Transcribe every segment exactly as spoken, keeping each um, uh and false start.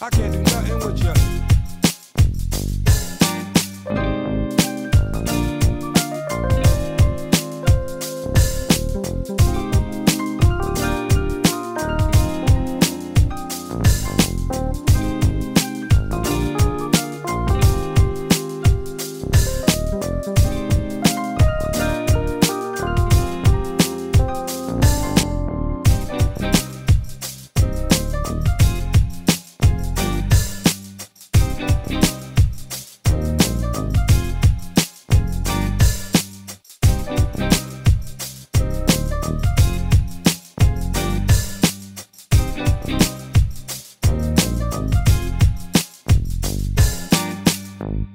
I can't do nothing with you.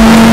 Oh,